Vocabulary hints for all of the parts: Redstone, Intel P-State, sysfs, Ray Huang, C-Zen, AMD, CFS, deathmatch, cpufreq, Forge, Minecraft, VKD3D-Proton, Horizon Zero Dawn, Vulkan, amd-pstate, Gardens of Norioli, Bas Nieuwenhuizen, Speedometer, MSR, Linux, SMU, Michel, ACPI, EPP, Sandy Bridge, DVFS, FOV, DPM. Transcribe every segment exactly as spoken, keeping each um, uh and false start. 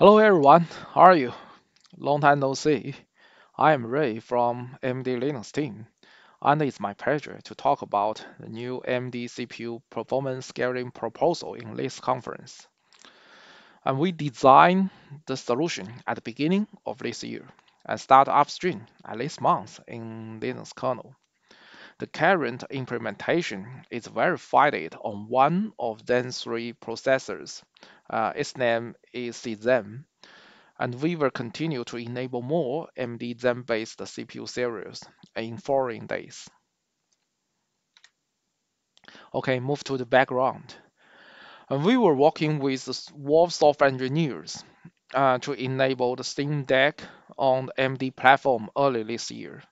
Hello everyone, how are you? Long time no see. I am Ray from A M D Linux team, and it's my pleasure to talk about the new A M D C P U performance scaling proposal in this conference. And we designed the solution at the beginning of this year and start upstream at least month in Linux kernel. The current implementation is verified on one of Zen's three processors. Uh, its name is C Zen, and we will continue to enable more A M D Zen-based C P U series in following days. Okay, move to the background. And we were working with Wolfsoft engineers uh, to enable the Steam Deck on the A M D platform early this year,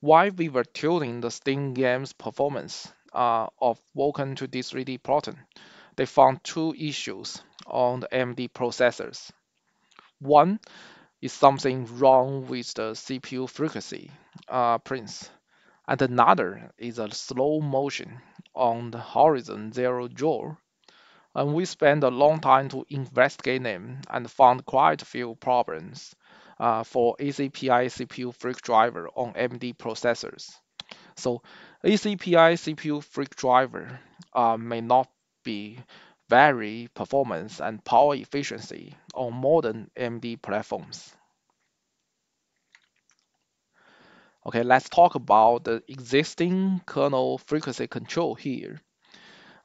while we were tuning the Steam game's performance uh, of Vulkan to D three D Proton. They found two issues on the A M D processors. One is something wrong with the C P U frequency uh, prints, and another is a slow motion on the Horizon Zero Dawn. And we spent a long time to investigate them and found quite a few problems uh, for A C P I C P U freq driver on A M D processors. So A C P I C P U freq driver uh, may not be vary performance and power efficiency on modern A M D platforms. Okay, let's talk about the existing kernel frequency control here.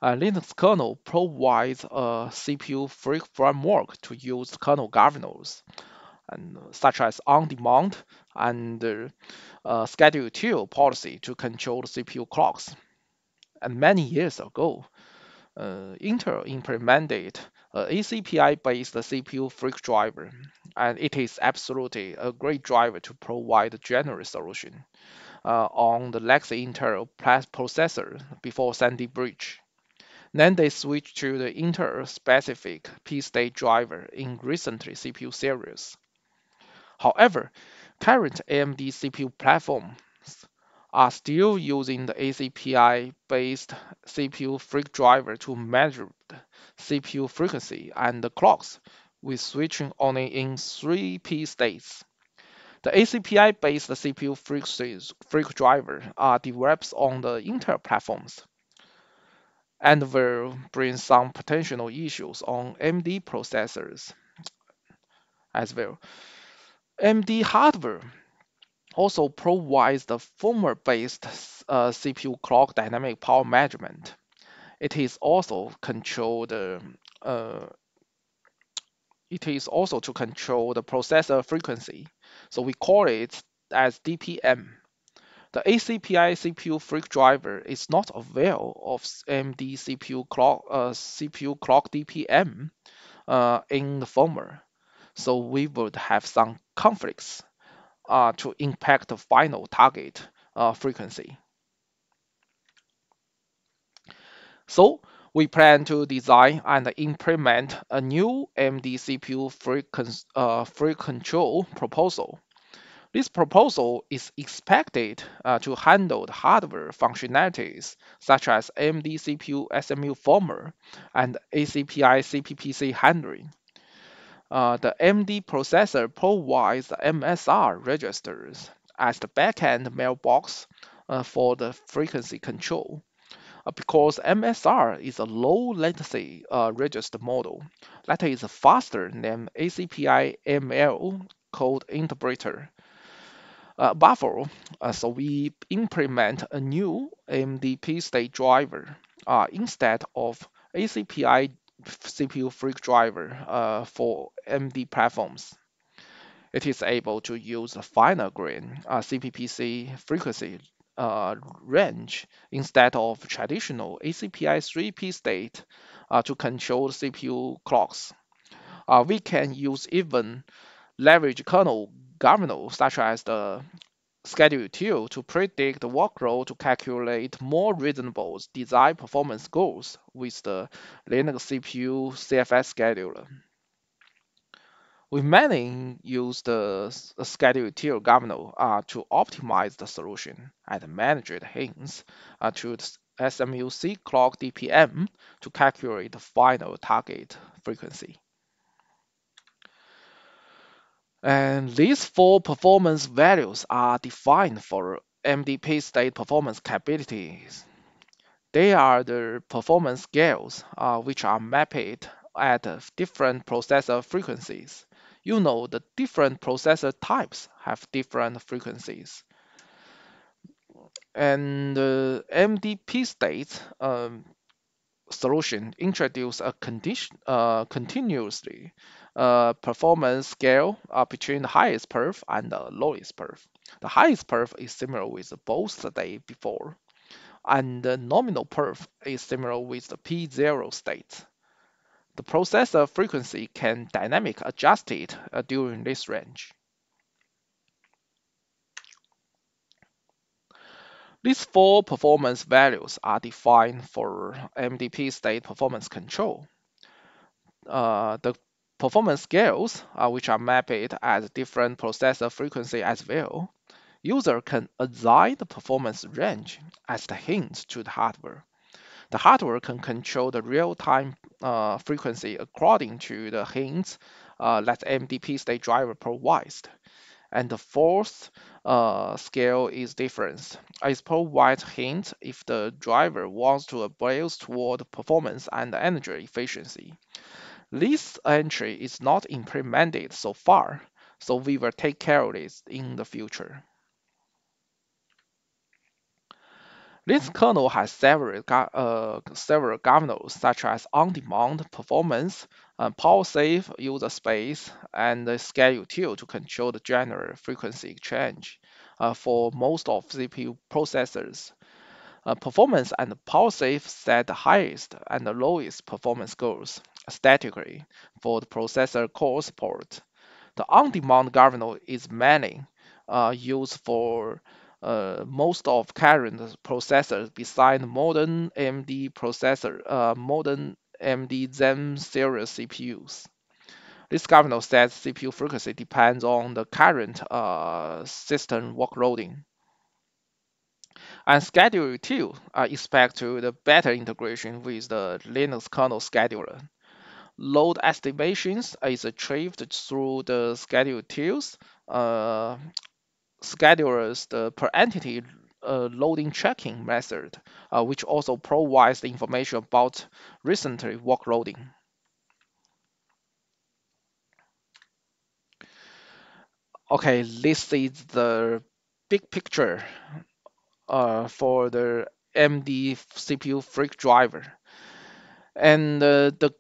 Uh, Linux kernel provides a C P U freq framework to use kernel governors, and such as on-demand and uh, uh, Schedutil policy to control the C P U clocks. And many years ago, Uh, Intel implemented an A C P I-based C P U freq driver, and it is absolutely a great driver to provide a general solution uh, on the legacy Intel processor before Sandy Bridge. Then they switched to the Intel-specific P-State driver in recent C P U series. However, current A M D C P U platforms are still using the A C P I-based C P U freq driver to measure the C P U frequency and the clocks with switching only in three P-states. The A C P I-based C P U freq driver are developed on the Intel platforms and will bring some potential issues on A M D processors as well. A M D hardware also provides the firmware-based uh, C P U clock dynamic power measurement. It is also controlled. Uh, uh, it is also to control the processor frequency, so we call it as D P M. The A C P I C P U freq driver is not aware of A M D C P U clock uh, C P U clock D P M uh, in the firmware, so we would have some conflicts Uh, to impact the final target uh, frequency. So we plan to design and implement a new A M D C P U freq uh, freq control proposal. This proposal is expected uh, to handle the hardware functionalities such as A M D C P U S M U firmware and A C P I C P P C handling. Uh, the A M D processor provides the M S R registers as the backend mailbox uh, for the frequency control, uh, because M S R is a low latency uh, register model that is faster than A C P I M L code interpreter uh, buffer. Uh, so we implement a new A M D P-State driver uh, instead of A C P I C P U freq driver uh, for A M D platforms. It is able to use a finer grain uh, C P P C frequency uh, range instead of traditional A C P I three P state uh, to control C P U clocks. Uh, we can use even leverage kernel governors such as the Schedutil to predict the workload to calculate more reasonable design performance goals with the Linux C P U C F S scheduler. We mainly use the Schedutil governor uh, to optimize the solution and manage the hints uh, to the S M U clock D P M to calculate the final target frequency. And these four performance values are defined for A M D P-State performance capabilities. They are the performance scales uh, which are mapped at different processor frequencies. You know, the different processor types have different frequencies. And the uh, A M D P-State um, solution introduces a condition, uh, continuously uh, performance scale uh, between the highest perf and the lowest perf. The highest perf is similar with both the day before, and the nominal perf is similar with the P zero state. The processor frequency can dynamically adjust it uh, during this range. These four performance values are defined for A M D P-State performance control. Uh, the performance scales, uh, which are mapped at different processor frequency as well, user can assign the performance range as the hint to the hardware. The hardware can control the real-time uh, frequency according to the hints uh, that A M D P-State driver provides. And the fourth uh, scale is difference. It provides hint if the driver wants to abuse toward performance and energy efficiency. This entry is not implemented so far, so we will take care of this in the future. This kernel has several uh, several governors such as on-demand performance, Uh, power save, user space, and uh, Schedutil to control the general frequency exchange uh, for most of C P U processors. Uh, performance and power save set the highest and the lowest performance goals statically for the processor core support. The on-demand governor is mainly uh, used for uh, most of current processors besides modern A M D processor, uh, modern A M D Zen series C P Us. This governor says C P U frequency depends on the current uh, system workloading. And Schedutil uh, expects to the better integration with the Linux kernel scheduler. Load estimations is achieved through the Schedutil's uh, schedulers the per entity Uh, loading tracking method, uh, which also provides the information about recent workloading. Okay, this is the big picture uh, for the A M D cpupower driver, and uh, the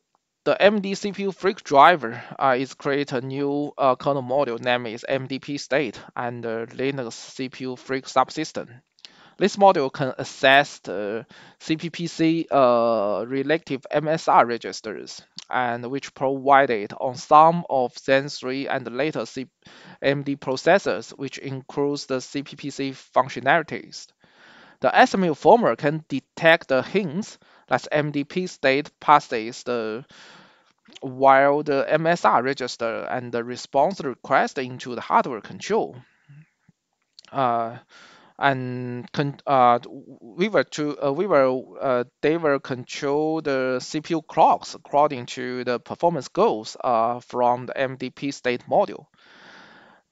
the A M D cpupower driver uh, is create a new uh, kernel module named is A M D P-State and uh, Linux cpupower subsystem. This module can access the C P P C uh, relative M S R registers, and which provided on some of Zen three and later A M D processors, which includes the C P P C functionalities. The S M U former can detect the hints that A M D P-State passes the while the M S R register and the response request into the hardware control. Uh, And uh, we were to uh, we were uh, they will control the C P U clocks according to the performance goals uh, from the A M D P-State module.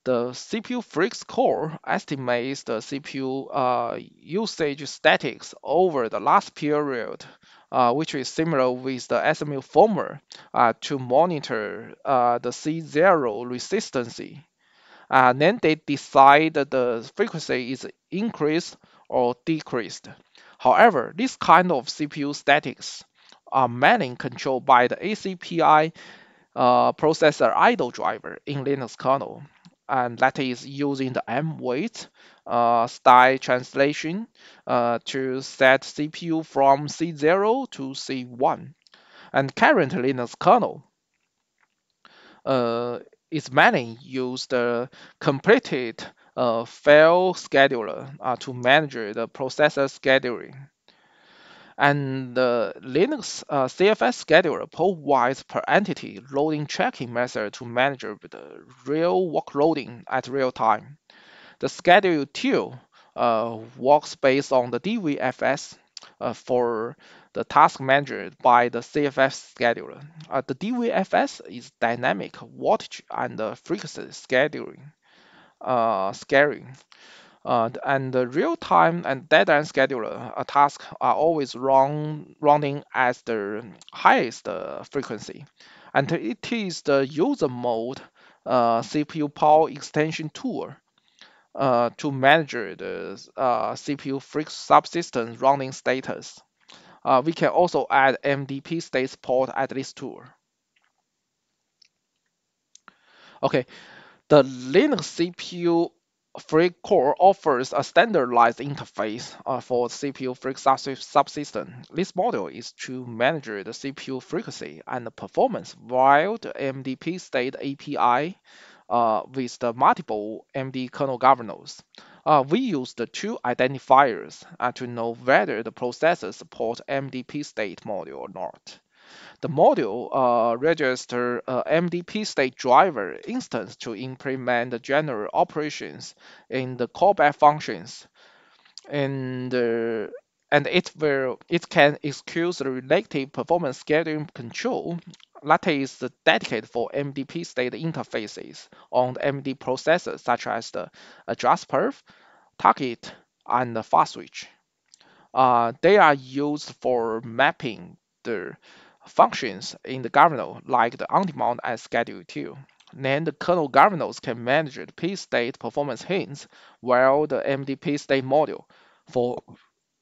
The cpupower core estimates the C P U uh, usage statics over the last period, uh, which is similar with the S M U former uh, to monitor uh, the C zero resistance. Uh, then they decide that the frequency is increased or decreased. However, this kind of C P U statics are mainly controlled by the A C P I uh, processor idle driver in Linux kernel, and that is using the mwait uh, style translation uh, to set C P U from C zero to C one. And current Linux kernel Uh, It's mainly used the completed uh, fail scheduler uh, to manage the processor scheduling. And the Linux uh, C F S scheduler provides per entity loading tracking method to manage the real workloading at real time. The Schedutil uh, works based on the D V F S uh, for the task managed by the C F S scheduler. Uh, the D V F S is dynamic voltage and uh, frequency scheduling. Uh, scaling. Uh, and the real-time and deadline scheduler uh, tasks are always run, running at the highest uh, frequency. And it is the user mode uh, C P U power extension tool uh, to manage the uh, C P U freq subsystem running status. Uh, we can also add amd-pstate support at this tool. Okay, the Linux C P U freq core offers a standardized interface uh, for C P U freq subsystem. This model is to manage the C P U frequency and performance while the amd-pstate A P I uh, with the multiple A M D kernel governors. Uh, we use the two identifiers uh, to know whether the processor supports amd-pstate module or not. The module uh, registers uh, amd-pstate driver instance to implement the general operations in the callback functions, and uh, and it will it can execute the relative performance scheduling control that is dedicated for amd-pstate interfaces on the A M D processors such as the address perf, target, and the fast switch. Uh, they are used for mapping the functions in the governor like the on-demand and Schedutil. Then the kernel governors can manage the P-State performance hints while the amd-pstate module for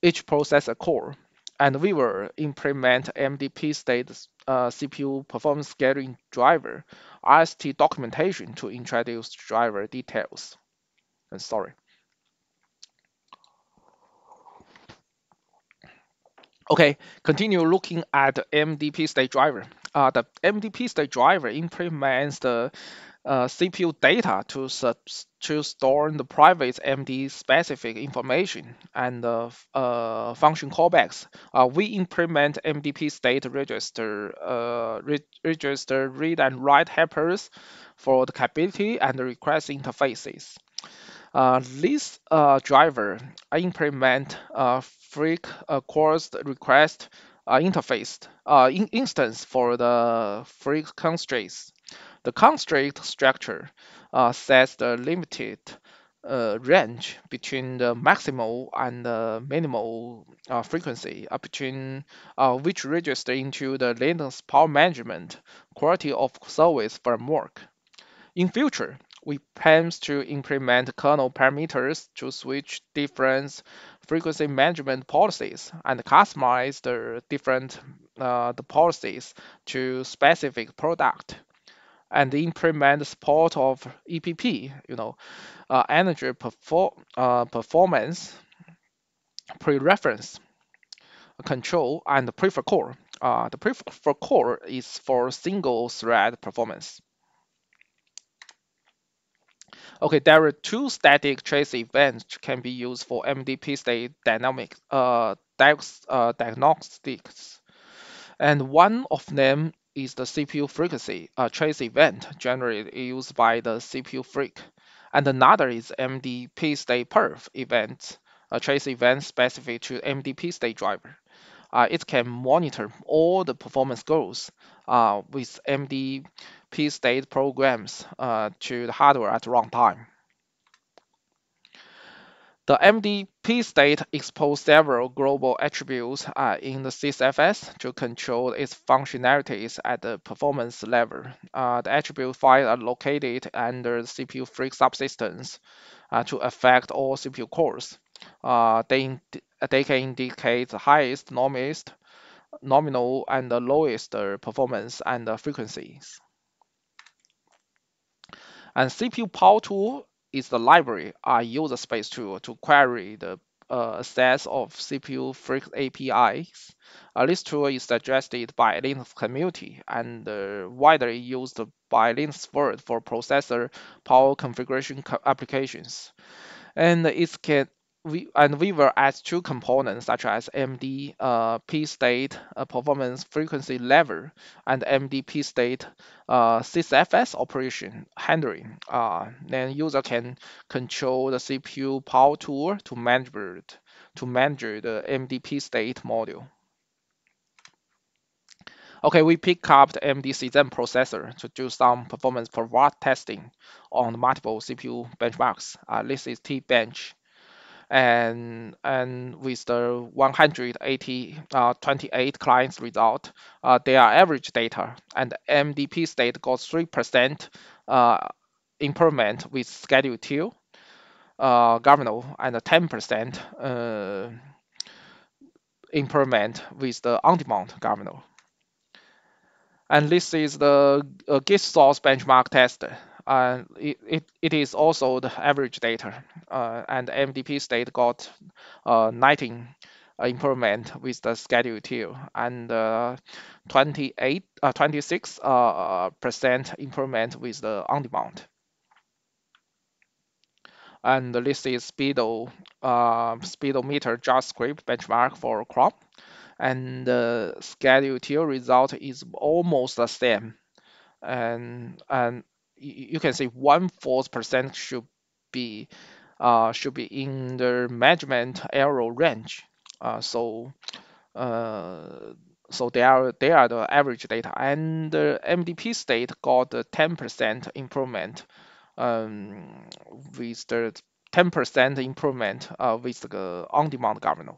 each processor core. And we will implement amd-pstate uh, C P U performance scheduling driver R S T documentation to introduce driver details. I'm sorry. Okay, continue looking at the amd-pstate driver. Uh, the amd-pstate driver implements the uh, C P U data to, to store the private A M D-specific information and uh, uh, function callbacks. Uh, we implement amd-pstate register, uh, re register read and write helpers for the capability and the request interfaces. Uh, this uh, driver implement uh, freq uh, course request uh, interface uh, in instance for the freq constraints. The constraint structure uh, sets the limited uh, range between the maximal and the minimal uh, frequency uh, between uh, which register into the Linux power management quality of service framework. In future, we plan to implement kernel parameters to switch different frequency management policies and customize the different uh, the policies to specific product, and implement support of E P P, you know, uh, energy perfor uh, performance, pre-reference control, and prefer core. Uh, the prefer core is for single thread performance. Okay, there are two static trace events which can be used for amd-pstate dynamic uh, uh, diagnostics, and one of them is the C P U frequency uh, trace event, generally used by the C P U freq, and another is amd-pstate perf event, a trace event specific to amd-pstate driver. Uh, it can monitor all the performance goals uh, with amd-pstate programs uh, to the hardware at runtime. The amd-pstate exposes several global attributes uh, in the sysfs to control its functionalities at the performance level. Uh, the attribute files are located under the C P U freq subsystems uh, to affect all C P U cores. Uh, they, they can indicate the highest, normist, nominal, and the lowest performance and the frequencies. And C P U power tool is the library, a user space tool to query the uh, sets of C P U freq A P Is. Uh, this tool is suggested by Linux community and uh, widely used by Linux world for processor power configuration co applications. And it can We, and we will add two components such as amd uh, p-state uh, performance frequency level and amd p-state uh, sysfs operation handling. Uh, then user can control the C P U power tool to manage to manage the M D P state module. Okay, we pick up the A M D C-Zen processor to do some performance per watt testing on multiple C P U benchmarks. Uh, this is T bench, and and with the one hundred eighty uh, twenty-eight clients result, uh, they are average data, and M D P state got three percent uh, improvement with Schedutil, uh, Governor, and a ten percent uh, improvement with the on-demand Governor. And this is the uh, git source benchmark test. Uh, it, it, it is also the average data. Uh, and M D P state got uh, nineteen improvement with the Schedutil, and uh, twenty-eight, uh, twenty-six percent uh, percent improvement with the on-demand. And this is Speedo, uh, Speedometer JavaScript benchmark for Chrome. And the uh, Schedutil result is almost the same, and and you can see one fourth percent should be uh, should be in the measurement error range. Uh, so uh, so they are they are the average data, and the M D P state got the ten percent improvement um, with the ten percent improvement uh, with the on-demand governor.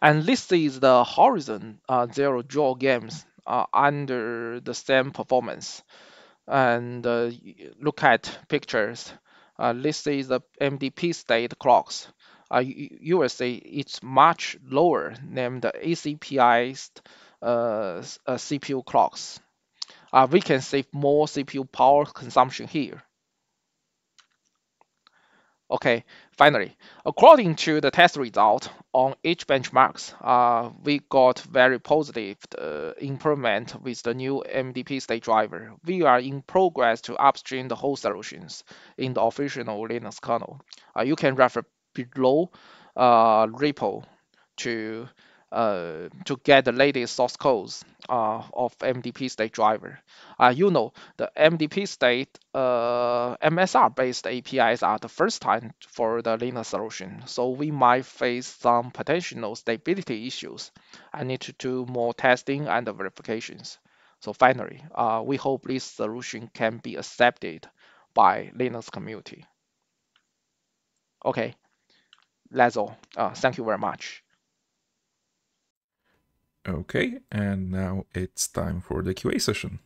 And this is the Horizon uh, Zero Dawn games uh, under the same performance. And uh, look at pictures. Uh, this is the M D P state clocks. Uh, you, you will see it's much lower than the A C P I uh, uh, C P U clocks. Uh, we can save more C P U power consumption here. Okay, finally, according to the test result on each benchmarks, uh, we got very positive uh, improvement with the new M D P state driver. We are in progress to upstream the whole solutions in the official Linux kernel. Uh, you can refer below uh, repo to uh, to get the latest source codes uh, of M D P state driver. Uh, you know, the M D P state uh, M S R-based A P Is are the first time for the Linux solution, so we might face some potential stability issues. I need to do more testing and verifications. So finally, uh, we hope this solution can be accepted by Linux community. Okay, that's all. Uh, thank you very much. Okay, and now it's time for the Q A session.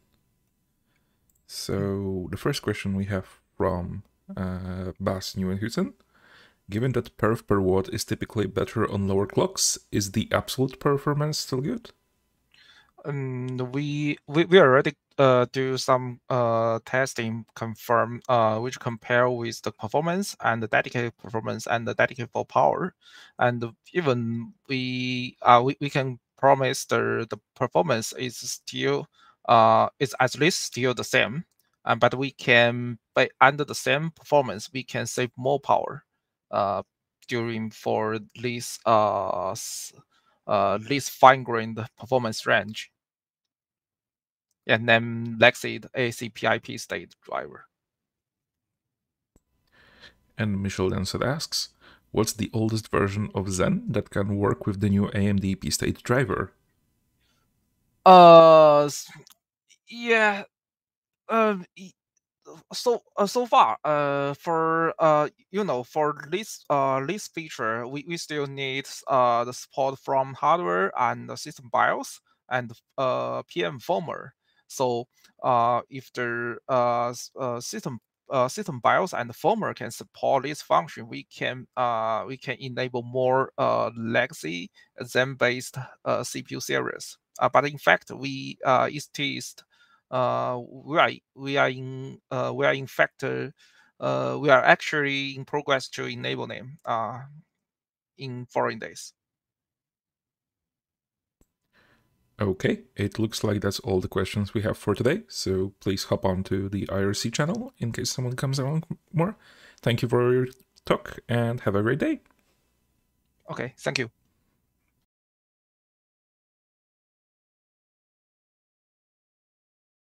So the first question we have from uh, Bas Nieuwenhuizen. Given that perf per watt is typically better on lower clocks, is the absolute performance still good? Um, we, we we already uh, do some uh, testing confirm uh, which compare with the performance and the dedicated performance and the dedicated for power, and even we uh, we we can promise the, the performance is still uh is at least still the same, um, but we can by under the same performance we can save more power uh during for this uh uh this fine-grained performance range. And then let's see the A C P I state driver. And Michel Denset asks, what's the oldest version of Zen that can work with the new A M D P-State driver? Uh, yeah. Um, so uh, so far, uh, for uh, you know, for this uh this feature, we, we still need uh the support from hardware and the system BIOS and uh PMFormer. So uh, if the uh, uh system Uh, system BIOS and the firmware can support this function, we can uh, we can enable more uh, legacy Zen-based uh, C P U series. Uh, but in fact, we uh, is test uh, we are we are in uh, we are in fact uh, uh, we are actually in progress to enable them uh, in foreign days. Okay, it looks like that's all the questions we have for today, so please hop on to the I R C channel in case someone comes along more. Thank you for your talk and have a great day. Okay, thank you.